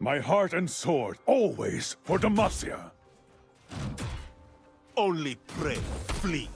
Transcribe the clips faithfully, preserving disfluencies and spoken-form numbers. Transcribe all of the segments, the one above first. My heart and sword, always for Demacia. Only pray, flee.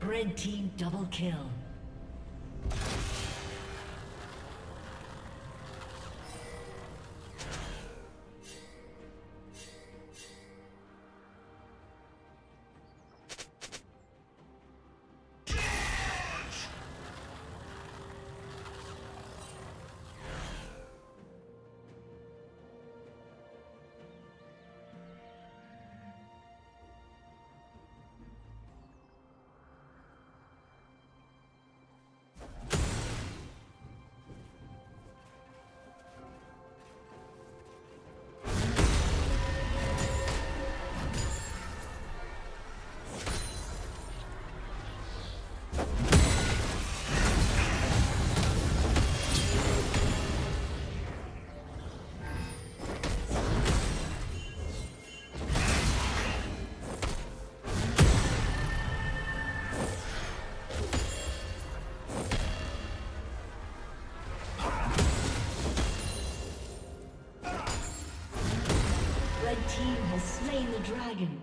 Red team double kill. dragon.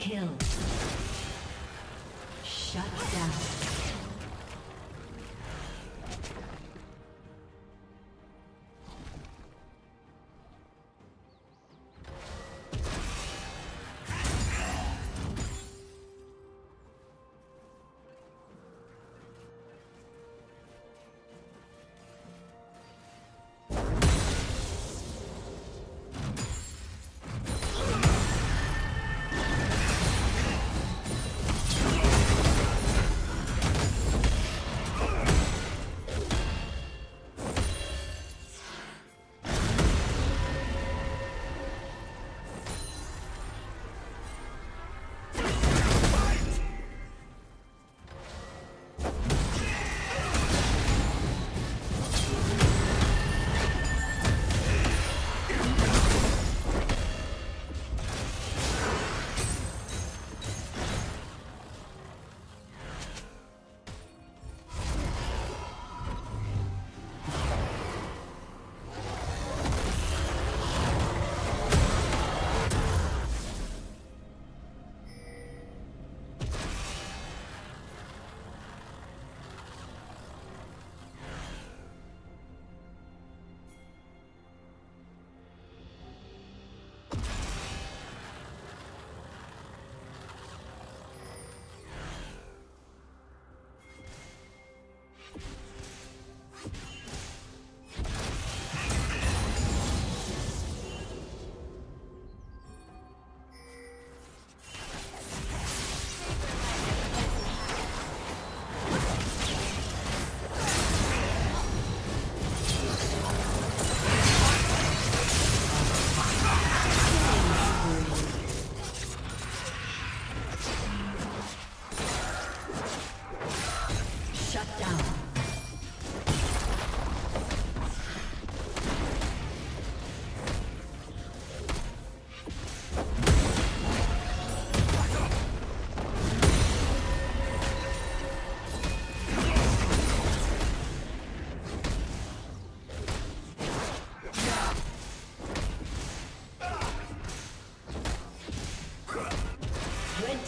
Kill. Shut down.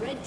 Red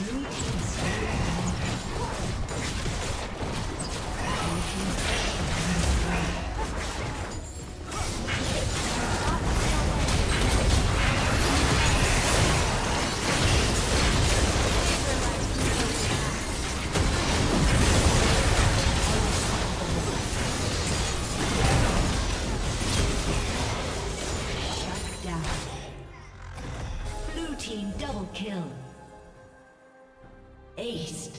Blue team's turret has been destroyed. Kill. Aced.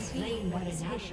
Slain by his ash.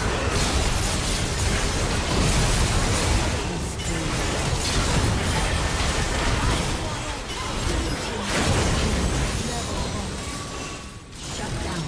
Shut down.